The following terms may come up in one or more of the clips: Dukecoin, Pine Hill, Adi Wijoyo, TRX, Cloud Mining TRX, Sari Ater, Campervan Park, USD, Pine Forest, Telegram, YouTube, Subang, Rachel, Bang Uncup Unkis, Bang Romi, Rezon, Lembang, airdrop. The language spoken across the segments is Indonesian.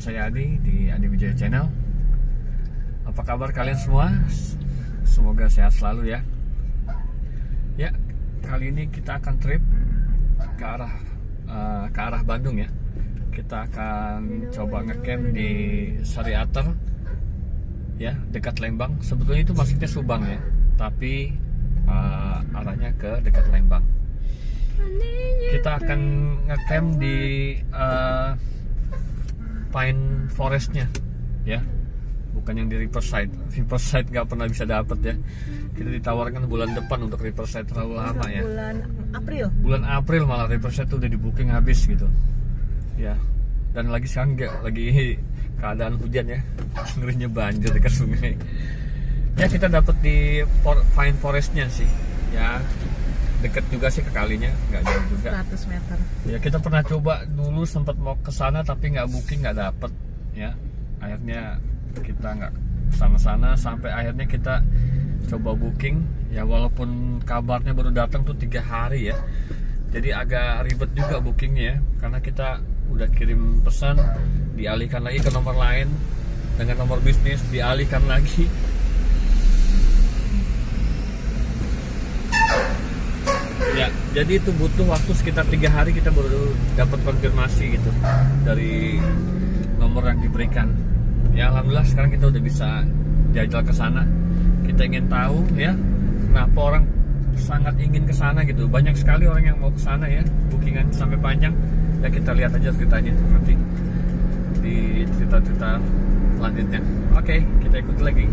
dengan saya Adi di Adi Wijoyo Channel. Apa kabar kalian semua? Semoga sehat selalu ya. Ya, kali ini kita akan trip ke arah Bandung ya. Kita akan coba ngecamp di Sari Ater ya, dekat Lembang. Sebetulnya itu maksudnya Subang ya, tapi arahnya ke dekat Lembang. Kita akan ngecamp di Pine Forestnya ya, bukan yang di Riverside. Riverside nggak pernah bisa dapet ya. Kita ditawarkan bulan depan untuk Riverside, terlalu lama ya. Bulan April malah Riverside tuh udah di booking habis gitu ya. Dan lagi sekarang lagi keadaan hujan ya, ngerinya banjir dekat sungai ya. Kita dapet di Pine Forestnya sih ya, deket juga sih ke kalinya, nggak jauh juga, 100 meter ya. Kita pernah coba dulu, sempat mau ke sana tapi nggak booking, nggak dapet ya. Akhirnya kita nggak kesana-sana sampai akhirnya kita coba booking ya, walaupun kabarnya baru datang tuh 3 hari ya, jadi agak ribet juga bookingnya karena kita udah kirim pesan, dialihkan lagi ke nomor lain dengan nomor bisnis, dialihkan lagi. Ya, jadi itu butuh waktu sekitar 3 hari kita baru dapat konfirmasi gitu dari nomor yang diberikan. Ya alhamdulillah sekarang kita udah bisa jajal ke sana. Kita ingin tahu ya, kenapa orang sangat ingin ke sana gitu. Banyak sekali orang yang mau ke sana ya, bookingan sampai panjang. Ya kita lihat aja ceritanya nanti di cerita-cerita selanjutnya. Oke, kita ikuti lagi.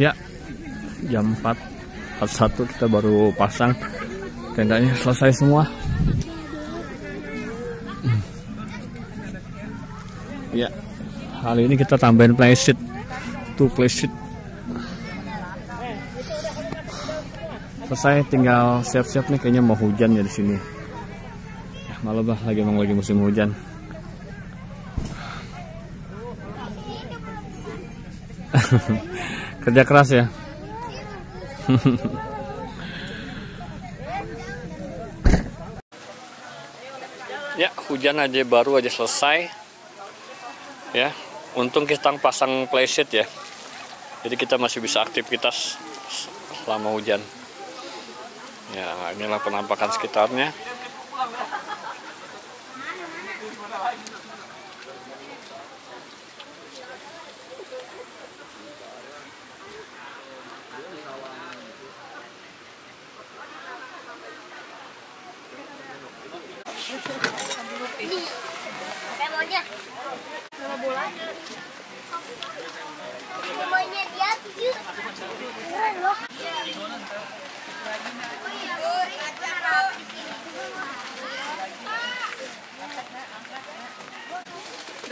Ya, jam 4:41 kita baru pasang tendanya, selesai semua. Ya, kali ini kita tambahin playset, 2 playset. Selesai, tinggal siap-siap nih, kayaknya mau hujan ya di sini. Ya, malah bah, emang lagi musim hujan. Kerja keras ya. Ya, hujan aja baru aja selesai. Ya, untung kita pasang playset ya. Jadi kita masih bisa aktivitas selama hujan. Ya, inilah penampakan sekitarnya.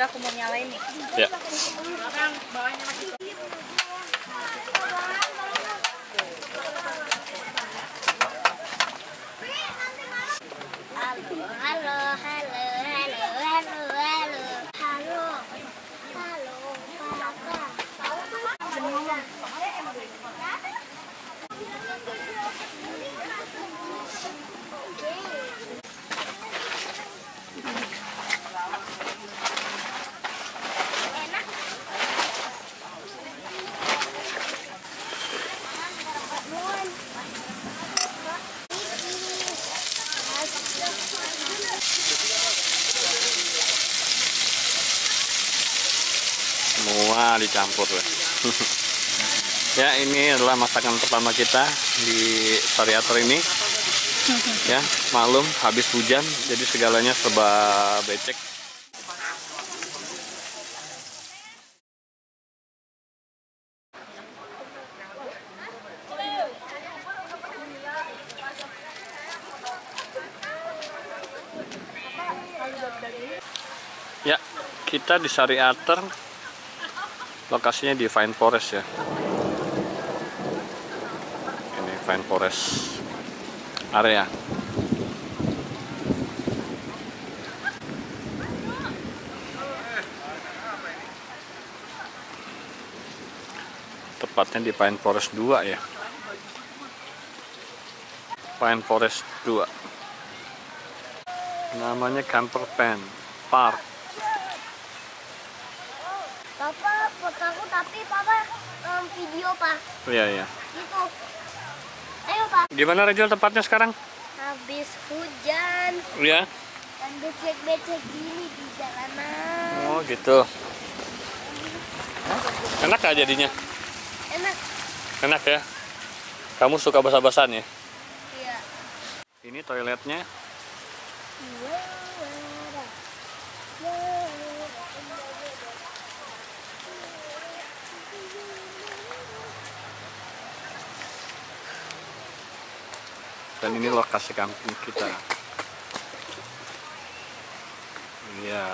Aku mau nyalain nih. Ya. Semua dicampur ya. Ya, ini adalah masakan pertama kita di Sari Ater ini. Ya, malum habis hujan, jadi segalanya serba becek. Ya, kita di Sari Ater. Lokasinya di Pine Forest ya. Ini Pine Forest area. Tepatnya di Pine Forest 2 ya. Pine Forest 2. Namanya Campervan Park. Papa, foto aku tapi Papa video Pak. Oh, iya. Gitu. Ayo Pak. Gimana Rachel tempatnya sekarang? Habis hujan. Iya. Dan becek-becek gini di jalanan. Oh gitu. Enak gak jadinya? Enak. Enak ya. Kamu suka basah-basahan ya? Iya. Ini toiletnya. Dan ini lokasi kampung kita. Iya,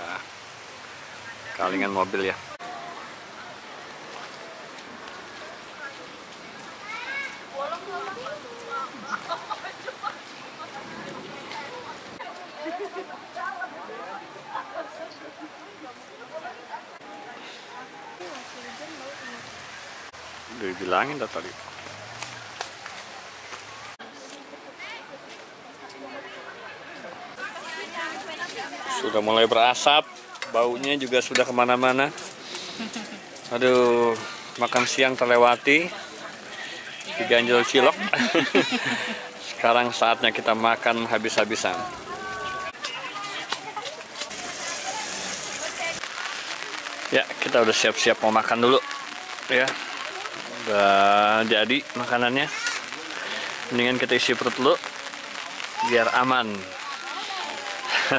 kalingan mobil ya. Dibilangin dah tadi. Sudah mulai berasap, baunya juga sudah kemana-mana. Aduh, makan siang terlewati, diganjel cilok. Sekarang saatnya kita makan habis-habisan. Ya, kita udah siap-siap mau makan dulu. Ya, udah jadi makanannya. Mendingan kita isi perut dulu, biar aman.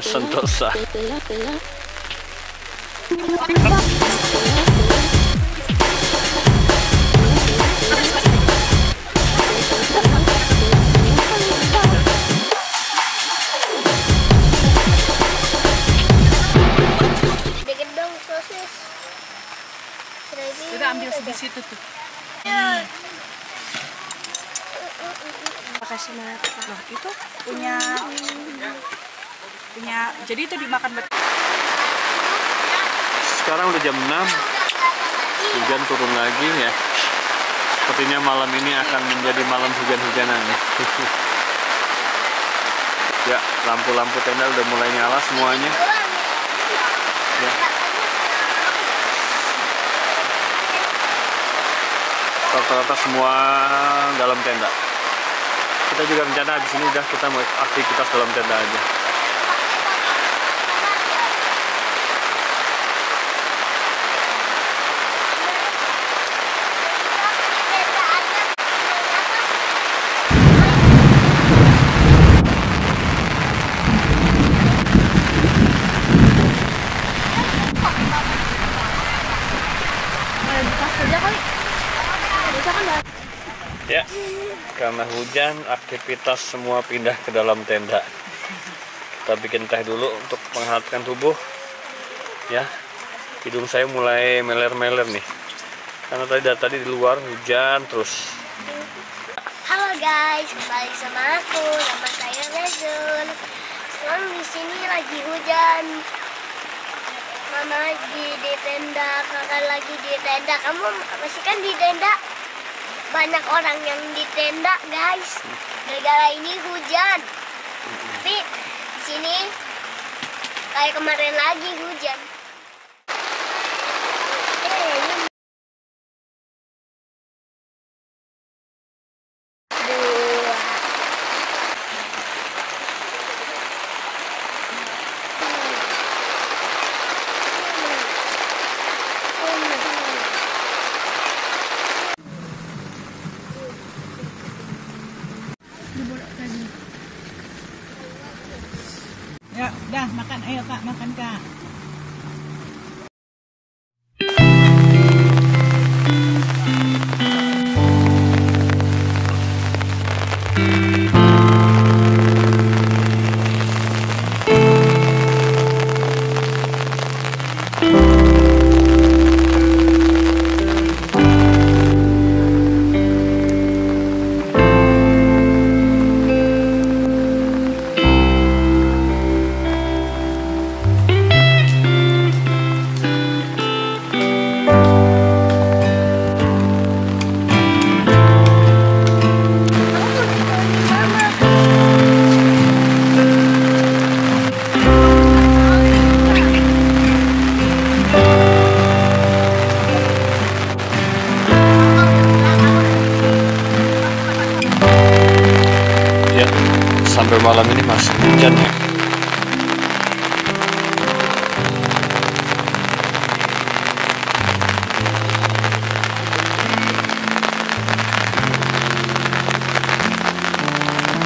Sentosa. situ tuh. Ya. Makasih banget. Nah, itu punya jadi itu dimakan betul. Sekarang udah jam 6. Hujan turun lagi ya. Sepertinya malam ini akan menjadi malam hujan-hujanan ya. Ya, lampu-lampu tenda udah mulai nyala semuanya. Ya. Rata-rata semua dalam tenda. Kita juga rencana di sini udah kita mau aktivitas dalam tenda aja. Ya, karena hujan aktivitas semua pindah ke dalam tenda. Kita bikin teh dulu untuk menghangatkan tubuh. Ya, hidung saya mulai meler-meler nih. Karena tadi di luar hujan terus. Halo guys, kembali sama aku. Nama saya Rezon. Sekarang di sini lagi hujan. Mama lagi di tenda, kakak lagi di tenda. Kamu masih kan di tenda? Banyak orang yang di tenda guys, gara-gara ini hujan. Tapi di sini kayak kemarin lagi hujan. Ya, udah makan, ayo Kak, makan Kak. Sampai malam ini masih hujan ya.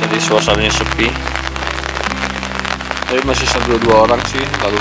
Jadi suasananya sepi. Tapi masih sambil dua orang sih, lalu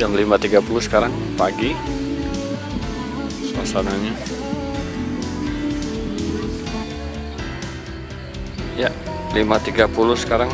Jam 5.30 sekarang pagi, suasananya ya 5.30 sekarang.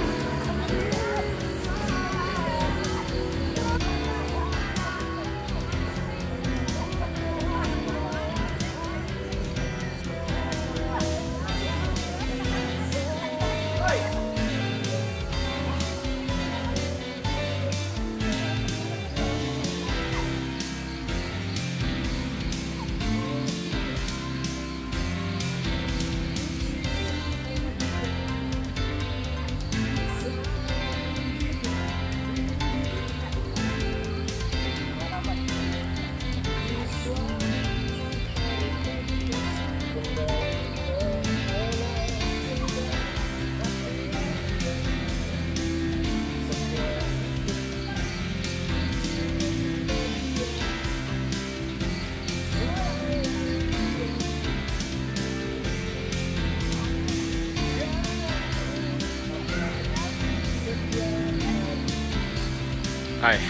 Hai,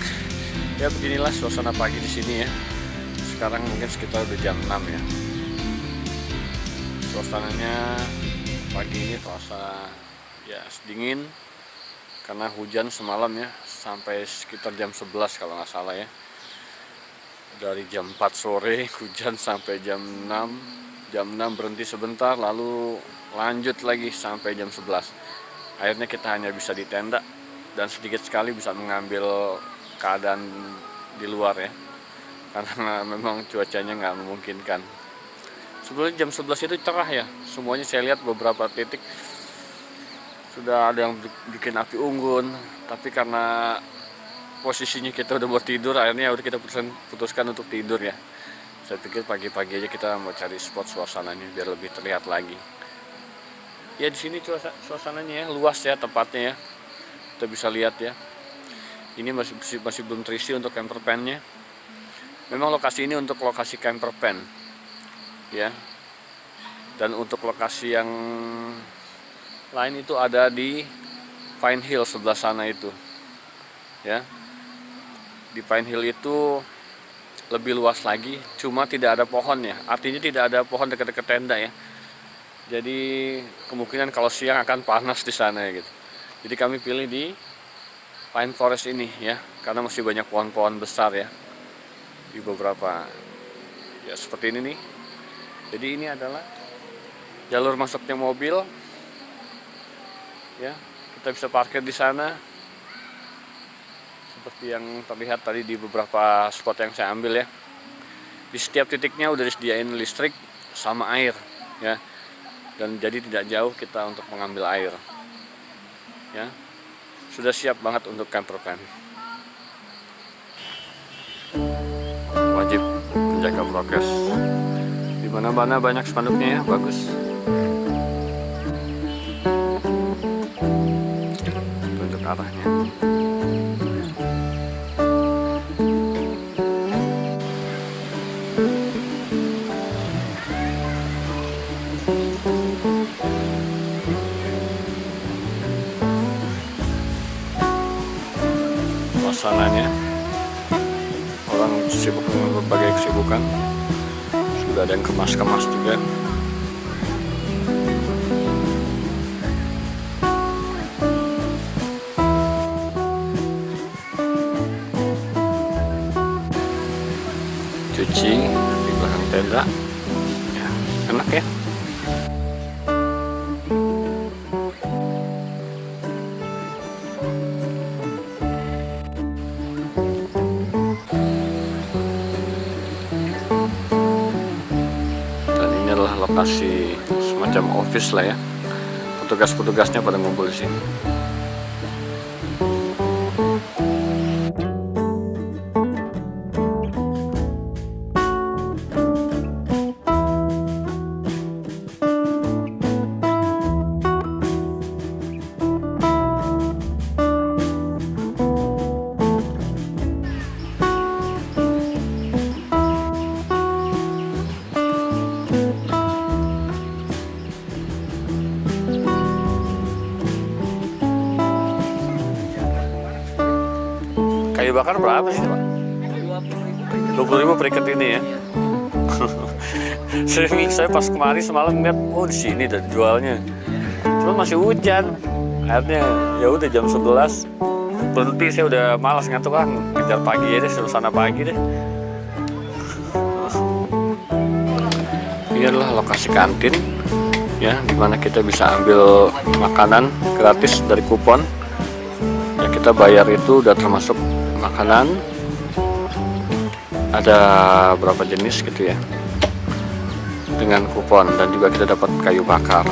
ya beginilah suasana pagi di sini ya. Sekarang mungkin sekitar udah jam 6 ya. Suasananya pagi ini terasa ya dingin karena hujan semalam ya, sampai sekitar jam 11 kalau nggak salah ya. Dari jam 4 sore hujan sampai jam 6. Jam 6 berhenti sebentar, lalu lanjut lagi sampai jam 11. Akhirnya kita hanya bisa di tenda dan sedikit sekali bisa mengambil keadaan di luar ya, karena memang cuacanya nggak memungkinkan. Sebelum jam 11 itu cerah ya, semuanya saya lihat beberapa titik sudah ada yang bikin api unggun, tapi karena posisinya kita udah mau tidur, akhirnya udah kita putuskan untuk tidur ya. Saya pikir pagi-pagi aja kita mau cari spot suasananya biar lebih terlihat lagi. Ya di sini suasananya ya, luas ya tempatnya ya. Kita bisa lihat ya. Ini masih belum terisi untuk campervan-nya. Memang lokasi ini untuk lokasi campervan ya. Dan untuk lokasi yang lain itu ada di Pine Hill sebelah sana itu. Ya. Di Pine Hill itu lebih luas lagi, cuma tidak ada pohonnya. Artinya tidak ada pohon dekat-dekat tenda ya. Jadi kemungkinan kalau siang akan panas di sana ya gitu. Jadi kami pilih di Pine Forest ini ya, karena masih banyak pohon-pohon besar ya di beberapa ya seperti ini nih. Jadi ini adalah jalur masuknya mobil ya, kita bisa parkir di sana seperti yang terlihat tadi di beberapa spot yang saya ambil ya. Di setiap titiknya udah disediain listrik sama air ya, dan jadi tidak jauh kita untuk mengambil air ya. Sudah siap banget untuk campervan. Wajib menjaga prokes. Di mana-mana banyak spanduknya ya, bagus. Tunjuk arahnya. Sananya orang sibuk dengan berbagai kesibukan, sudah ada yang kemas-kemas juga. Cuci di belakang tenda ya, enak ya. Lokasi semacam office lah ya, petugas-petugasnya pada ngumpul di sini. Kayu bakar berapa sih, Pak? 20.000 periket ini ya. Saya pas kemarin semalam lihat, oh di sini ada jualnya. Cuma masih hujan. Akhirnya ya udah jam 11 berhenti, saya udah malas ngantuk kan. Kejar pagi ya deh, suasana pagi deh. Ini adalah lokasi kantin ya, dimana kita bisa ambil makanan gratis dari kupon. Ya kita bayar itu udah termasuk makanan, ada berapa jenis gitu ya, dengan kupon, dan juga kita dapat kayu bakar,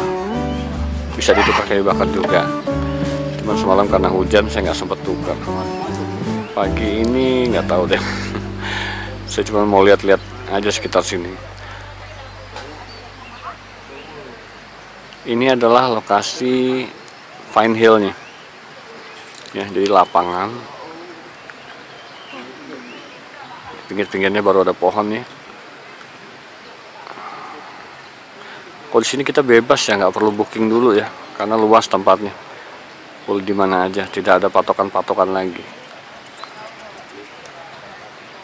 bisa ditukar kayu bakar juga. Cuman semalam karena hujan saya nggak sempat tukar. Pagi ini nggak tahu deh. Saya cuma mau lihat-lihat aja sekitar sini. Ini adalah lokasi Pine Hill-nya ya, jadi lapangan. Pinggir-pinggirnya baru ada pohon ya. Kalau di sini kita bebas ya, nggak perlu booking dulu ya, karena luas tempatnya. Boleh di mana aja, tidak ada patokan-patokan lagi.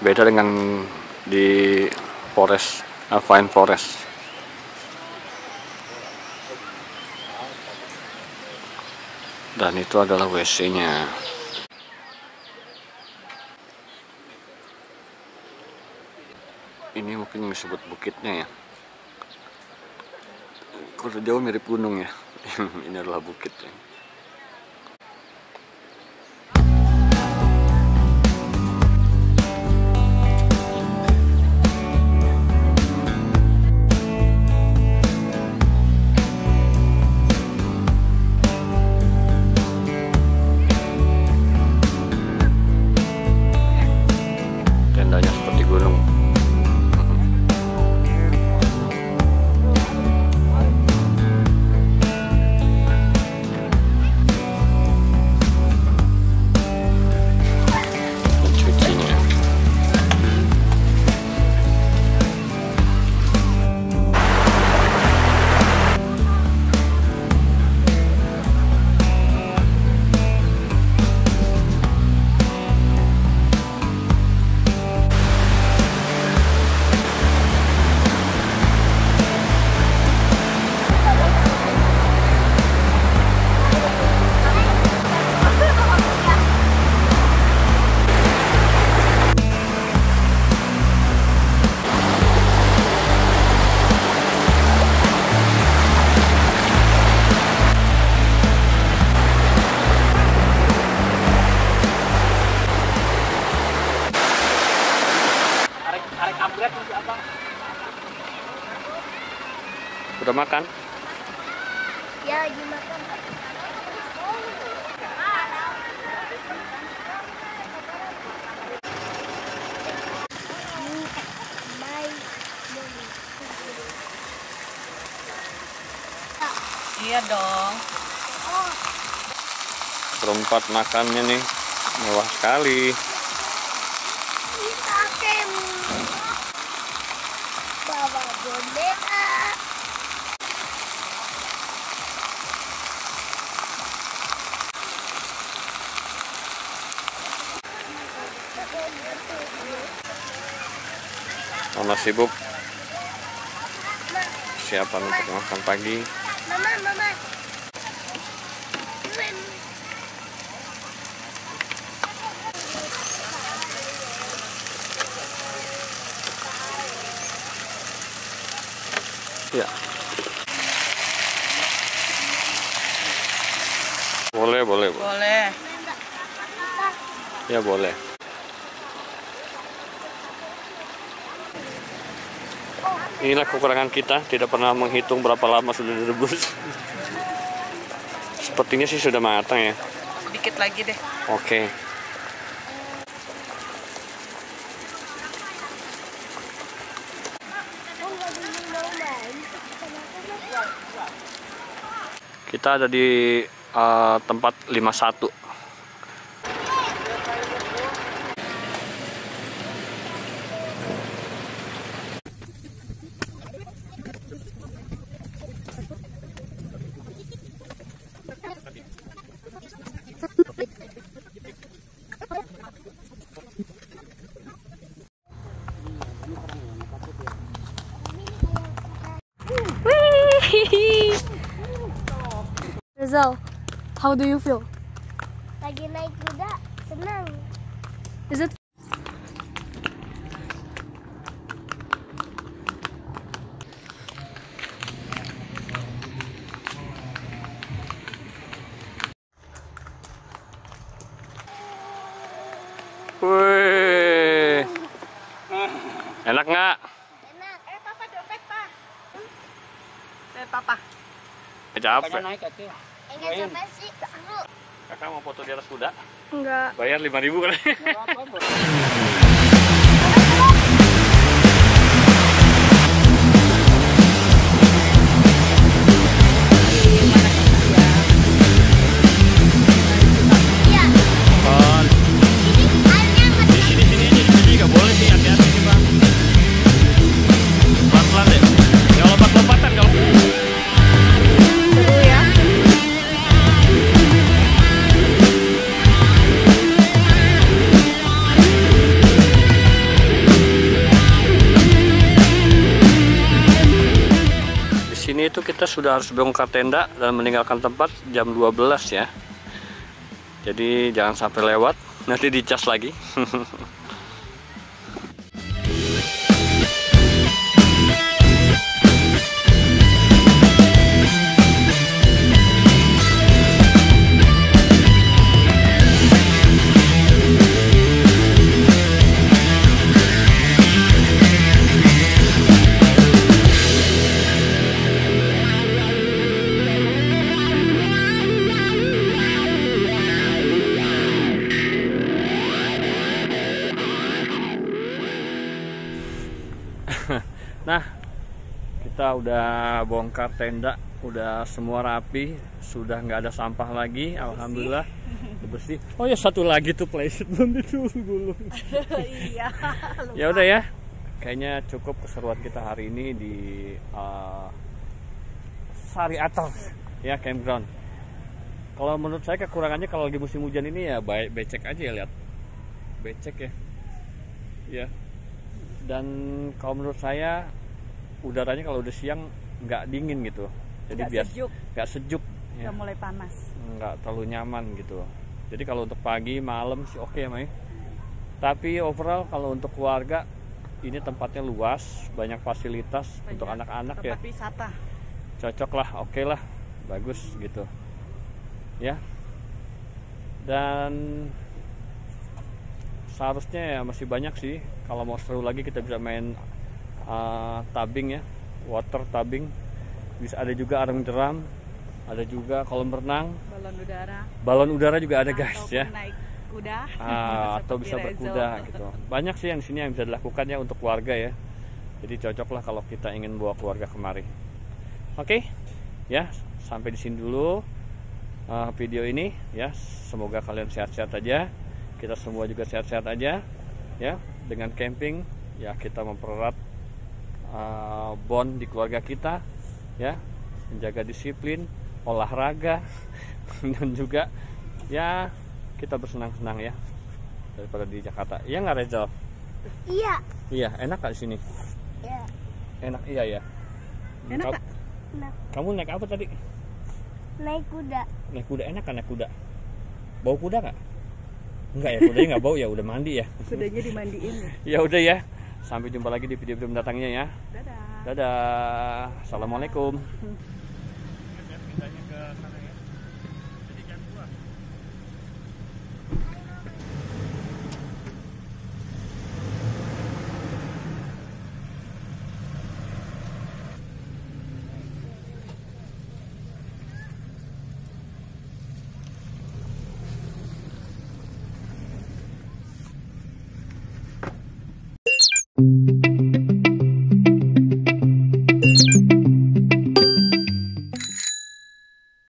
beda dengan di forest, Pine Forest. Dan itu adalah WC-nya. Ini mungkin disebut bukitnya ya. Kalau jauh mirip gunung ya. Ini adalah bukitnya. Udah makan? Ya, lagi makan. Iya dong. Tempat makannya nih mewah sekali. Mama sibuk siapan untuk makan pagi. Mama. Ya. Boleh. Ya, boleh. Inilah kekurangan kita, tidak pernah menghitung berapa lama sudah direbus. Sepertinya sih sudah matang ya. Sedikit lagi deh. Oke. Kita ada di tempat 51. Rezal, how do you feel? Lagi naik kuda, senang. Is it? Wih, enak nggak? Enak. Papa dompet pak. Papa. Capek. Naik aja. Enggak capek sih, seru. Kakak mau foto di atas kuda? Enggak. Bayar 5.000 kan? sini itu kita sudah harus bongkar tenda dan meninggalkan tempat jam 12 ya. Jadi jangan sampai lewat, nanti dicas lagi. Nah, kita udah bongkar tenda, udah semua rapi, sudah nggak ada sampah lagi, alhamdulillah bersih. Oh ya, satu lagi tuh playset belum ditunggu. Iya. Ya udah ya, kayaknya cukup keseruan kita hari ini di Sari Ater ya campground. Kalau menurut saya kekurangannya kalau di musim hujan ini ya baik becek aja ya, lihat becek ya. Ya. Dan kalau menurut saya udaranya kalau udah siang nggak dingin gitu, jadi nggak sejuk, nggak ya. Mulai panas, nggak terlalu nyaman gitu. Jadi kalau untuk pagi malam sih oke ya Mai. Tapi overall kalau untuk keluarga ini tempatnya luas, banyak fasilitas untuk anak-anak ya. Tempat wisata. Cocok lah, oke lah, bagus gitu, ya. Dan seharusnya ya masih banyak sih. Kalau mau seru lagi kita bisa main tabing ya, water tabing. Bisa ada juga arung jeram, ada juga kolam renang, balon udara. Balon udara juga ada guys ya. Naik kuda. Atau bisa berkuda gitu. Banyak sih yang di sini yang bisa dilakukan ya untuk keluarga ya. Jadi cocok lah kalau kita ingin bawa keluarga kemari. Oke, ya sampai di sini dulu video ini ya. Semoga kalian sehat-sehat aja. Kita semua juga sehat-sehat aja ya. Dengan camping ya kita mempererat bond di keluarga kita ya, menjaga disiplin, olahraga, dan juga ya kita bersenang-senang ya daripada di Jakarta. Iya nggak Rachel? Iya. Iya, enak gak di sini? Iya. Enak iya ya. Enak gak? Enak. Kamu naik apa tadi? Naik kuda. Naik kuda enak kan naik kuda? Bau kuda nggak? Enggak ya, kudanya nggak bau ya, udah mandi ya. Kudanya dimandiin. Ya udah ya, sampai jumpa lagi di video-video mendatangnya ya. Dadah. Dadah. Assalamualaikum.